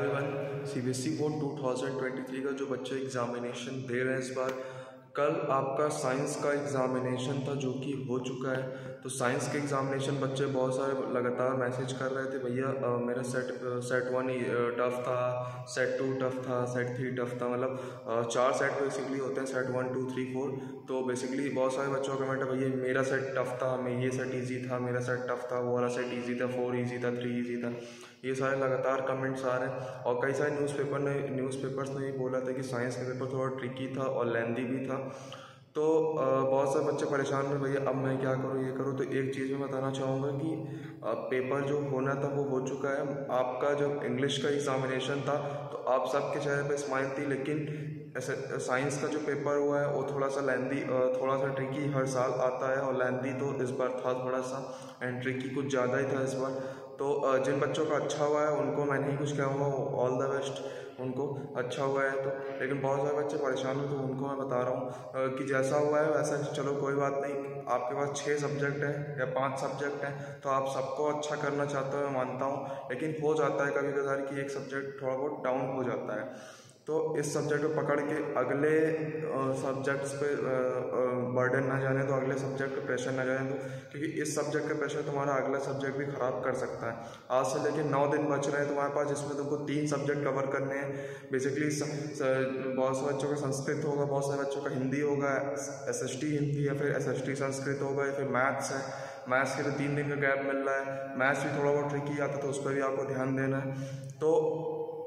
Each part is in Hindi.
एवरीवन, सीबीएसई बोर्ड 2023 का जो बच्चे एग्जामिनेशन दे रहे हैं इस बार, कल आपका साइंस का एग्जामिनेशन था जो कि हो चुका है। तो साइंस के एग्जामिनेशन बच्चे बहुत सारे लगातार मैसेज कर रहे थे, भैया मेरा सेट 1 टफ था, सेट 2 टफ था, सेट 3 टफ था। मतलब 4 सेट बेसिकली होते हैं, सेट 1 2 3 4। तो बेसिकली बहुत सारे बच्चों का कमेंट है, भैया मेरा सेट टफ था, मैं ये सेट ईजी था, मेरा सेट टफ था, वो वाला सेट ईजी था, 4 ईजी था, 3 ईजी था। ये सारे लगातार कमेंट्स आ रहे हैं और कई सारे न्यूज़ पेपर्स ने ये बोला था कि साइंस का पेपर थोड़ा ट्रिकी था और लेंदी भी था। तो बहुत सारे बच्चे परेशान हुए, भैया अब मैं क्या करूँ, ये करूँ। तो एक चीज़ मैं बताना चाहूँगा कि पेपर जो होना था वो हो चुका है। आपका जब इंग्लिश का एग्ज़ामिनेशन था तो आप सबके चेहरे पे स्माइल थी, लेकिन ऐसे साइंस का जो पेपर हुआ है वो थोड़ा सा लेंदी, थोड़ा सा ट्रिकी हर साल आता है और लेंदी तो इस बार था थोड़ा सा, एंड ट्रिकी कुछ ज़्यादा ही था इस बार। तो जिन बच्चों का अच्छा हुआ है उनको मैं नहीं कुछ कहूँगा, ऑल द बेस्ट, उनको अच्छा हुआ है। तो लेकिन बहुत सारे बच्चे परेशान हुए, तो उनको मैं बता रहा हूँ कि जैसा हुआ है वैसा चलो कोई बात नहीं। आपके पास 6 सब्जेक्ट हैं या 5 सब्जेक्ट हैं, तो आप सबको अच्छा करना चाहते हो, मैं मानता हूँ, लेकिन हो जाता है कभी कभार कि एक सब्जेक्ट थोड़ा बहुत डाउन हो जाता है। तो इस सब्जेक्ट को पकड़ के अगले सब्जेक्ट्स पे बर्डन ना जाने दो, अगले सब्जेक्ट पे प्रेशर ना जाने दो, क्योंकि इस सब्जेक्ट का प्रेशर तुम्हारा अगला सब्जेक्ट भी ख़राब कर सकता है। आज से लेके 9 दिन बच रहे हैं तुम्हारे पास, जिसमें तुमको 3 सब्जेक्ट कवर करने हैं। बेसिकली बहुत सारे बच्चों का संस्कृत होगा, बहुत सारे बच्चों का हिंदी होगा, SST हिंदी या फिर SST संस्कृत होगा, या फिर मैथ्स है। मैथ्स के तो 3 दिन का गैप मिल रहा है, मैथ्स भी थोड़ा बहुत ट्रिकी आता है, तो उस पर भी आपको ध्यान देना है। तो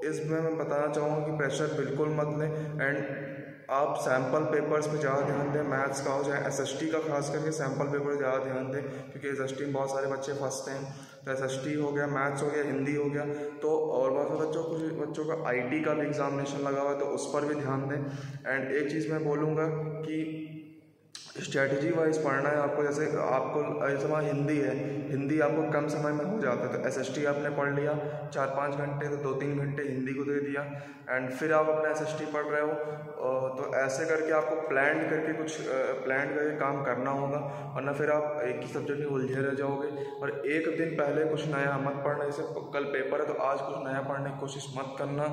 इसमें मैं बताना चाहूँगा कि प्रेशर बिल्कुल मत लें एंड आप सैम्पल पेपर्स पे ज़्यादा ध्यान दें। मैथ्स का हो चाहे SST का, खास करके सैम्पल पेपर ज़्यादा ध्यान दें, क्योंकि SST में बहुत सारे बच्चे फंसते हैं। तो SST हो गया, मैथ्स हो गया, हिंदी हो गया, तो और बहुत सारे बच्चों का IT का भी एग्ज़ामिनेशन लगा हुआ है, तो उस पर भी ध्यान दें। एंड एक चीज़ मैं बोलूँगा कि स्ट्रैटेजी वाइज पढ़ना है आपको। जैसे वहाँ हिंदी है, हिंदी आपको कम समय में हो जाता है, तो SST आपने पढ़ लिया 4-5 घंटे, तो 2-3 घंटे हिंदी को दे दिया, एंड फिर आप अपना SST पढ़ रहे हो। तो ऐसे करके आपको प्लान करके काम करना होगा, वरना फिर आप एक ही सब्जेक्ट में उलझे रह जाओगे। और एक दिन पहले कुछ नया मत पढ़ना, जैसे कल पेपर है तो आज कुछ नया पढ़ने की कोशिश मत करना,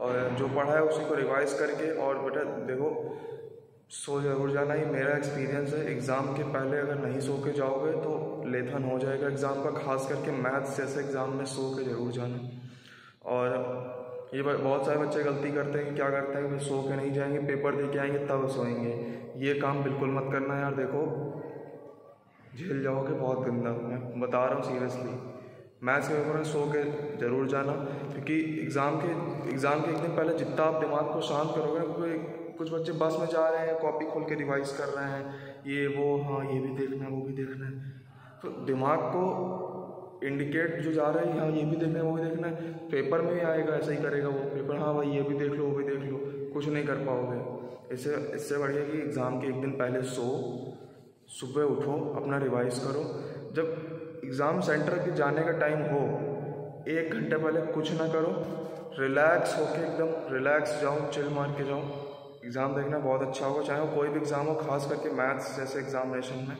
और जो पढ़ा है उसी को रिवाइज करके। और बेटा देखो, सो जरूर जाना, ही मेरा एक्सपीरियंस है। एग्ज़ाम के पहले अगर नहीं सो के जाओगे तो लेथन हो जाएगा एग्ज़ाम का, खास करके मैथ्स जैसे एग्ज़ाम में सो के जरूर जाना। और ये बहुत सारे बच्चे गलती करते हैं, क्या करते हैं, सो के नहीं जाएंगे, पेपर दे के आएंगे तब सोएंगे। ये काम बिल्कुल मत करना यार, देखो झेल जाओगे, बहुत गंदा, मैं बता रहा हूँ सीरियसली। मैथ्स के पेपर में सो के ज़रूर जाना, क्योंकि एग्ज़ाम के एक दिन पहले जितना आप दिमाग को शांत करोगे ना, क्योंकि कुछ बच्चे बस में जा रहे हैं, कॉपी खोल के रिवाइज कर रहे हैं, ये वो, हाँ ये भी देखना है, वो भी देखना है, तो दिमाग को इंडिकेट जो जा रहे हैं, हाँ ये भी देखना है, वो भी देखना है, पेपर में ही आएगा, ऐसा ही करेगा वो पेपर, हाँ भाई ये भी देख लो, वो भी देख लो, कुछ नहीं कर पाओगे। इससे बढ़िया कि एग्ज़ाम के एक दिन पहले सो, सुबह उठो, अपना रिवाइज़ करो। जब एग्ज़ाम सेंटर के जाने का टाइम हो, 1 घंटे पहले कुछ ना करो, रिलैक्स होके एकदम रिलैक्स जाओ, चिल मार के जाओ, एग्ज़ाम देखना बहुत अच्छा होगा, चाहे वो कोई भी एग्ज़ाम हो, खास करके मैथ्स जैसे एग्ज़ामिनेशन में।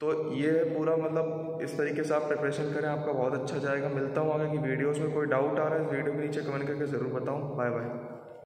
तो ये पूरा मतलब इस तरीके से आप प्रिपरेशन करें, आपका बहुत अच्छा जाएगा। मिलता हूँ आगे की वीडियोज़ में। कोई डाउट आ रहा है इस वीडियो के नीचे कमेंट करके ज़रूर बताऊँ। Bye bye.